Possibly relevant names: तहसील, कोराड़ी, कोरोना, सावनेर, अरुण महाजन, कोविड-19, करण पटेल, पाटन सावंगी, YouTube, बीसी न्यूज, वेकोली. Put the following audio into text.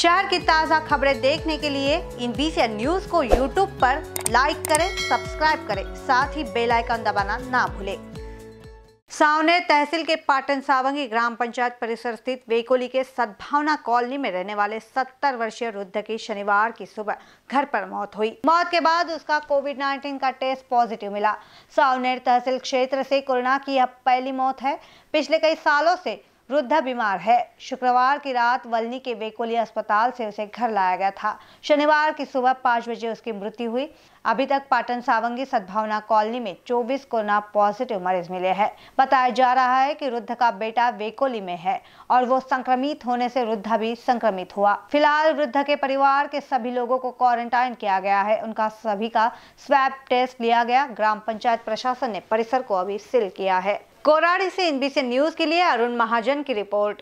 शहर की ताज़ा खबरें देखने के लिए इन बीसी न्यूज को YouTube पर लाइक करें, सब्सक्राइब करें, साथ ही बेल आइकन दबाना ना भूलें। सावनेर तहसील के पाटन सावंगी ग्राम पंचायत परिसर स्थित वेकोली के सद्भावना कॉलोनी में रहने वाले 70 वर्षीय वृद्ध की शनिवार की सुबह घर पर मौत हुई। मौत के बाद उसका कोविड-19 का टेस्ट पॉजिटिव मिला। सावनेर तहसील क्षेत्र से कोरोना की यह पहली मौत है। पिछले कई सालों से वृद्धा बीमार है। शुक्रवार की रात वलनी के वेकोली अस्पताल से उसे घर लाया गया था। शनिवार की सुबह 5 बजे उसकी मृत्यु हुई। अभी तक पाटन सावंगी सद्भावना कॉलोनी में 24 कोरोना पॉजिटिव मरीज मिले हैं। बताया जा रहा है कि वृद्ध का बेटा वेकोली में है और वो संक्रमित होने से वृद्धा भी संक्रमित हुआ। फिलहाल वृद्ध के परिवार के सभी लोगों को क्वारंटाइन किया गया है। उनका सभी का स्वैब टेस्ट लिया गया। ग्राम पंचायत प्रशासन ने परिसर को अभी सील किया है। कोराड़ी से इन बीसी न्यूज के लिए अरुण महाजन की रिपोर्ट।